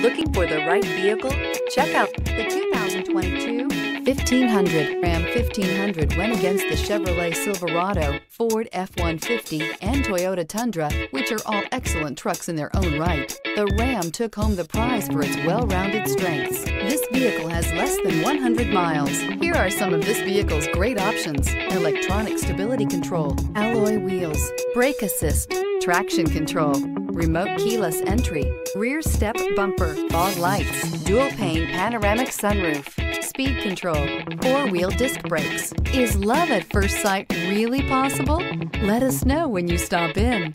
Looking for the right vehicle? Check out the 2022 1500. Ram 1500 went against the Chevrolet Silverado, Ford F-150, and Toyota Tundra, which are all excellent trucks in their own right. The Ram took home the prize for its well-rounded strengths. This vehicle has less than 100 miles. Here are some of this vehicle's great options: electronic stability control, alloy wheels, brake assist, traction control, remote keyless entry, rear step bumper, fog lights, dual pane panoramic sunroof, speed control, four-wheel disc brakes. Is love at first sight really possible? Let us know when you stop in.